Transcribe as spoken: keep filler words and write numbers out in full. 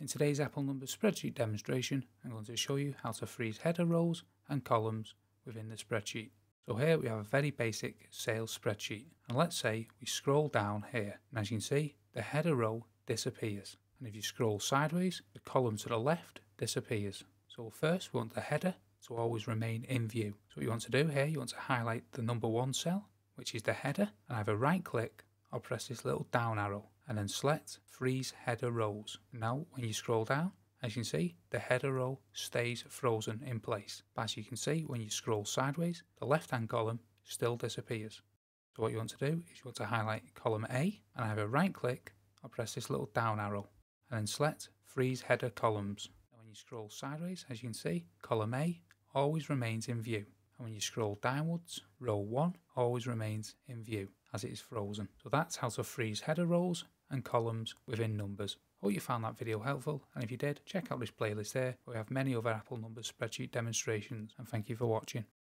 In today's Apple Numbers spreadsheet demonstration, I'm going to show you how to freeze header rows and columns within the spreadsheet. So here we have a very basic sales spreadsheet, and let's say we scroll down here, and as you can see, the header row disappears, and if you scroll sideways, the column to the left disappears. So first we want the header to always remain in view. So what you want to do here, you want to highlight the number one cell, which is the header, and either right click or press this little down arrow, and then select freeze header rows. Now when you scroll down, as you can see, the header row stays frozen in place. But as you can see, when you scroll sideways, the left hand column still disappears. So what you want to do is you want to highlight column A and either right click or press this little down arrow, and then select freeze header columns. And when you scroll sideways, as you can see, column A always remains in view. And when you scroll downwards, row one always remains in view as it is frozen. So that's how to freeze header rows and columns within Numbers. Hope you found that video helpful, and if you did, check out this playlist there where we have many other Apple Numbers spreadsheet demonstrations, and thank you for watching.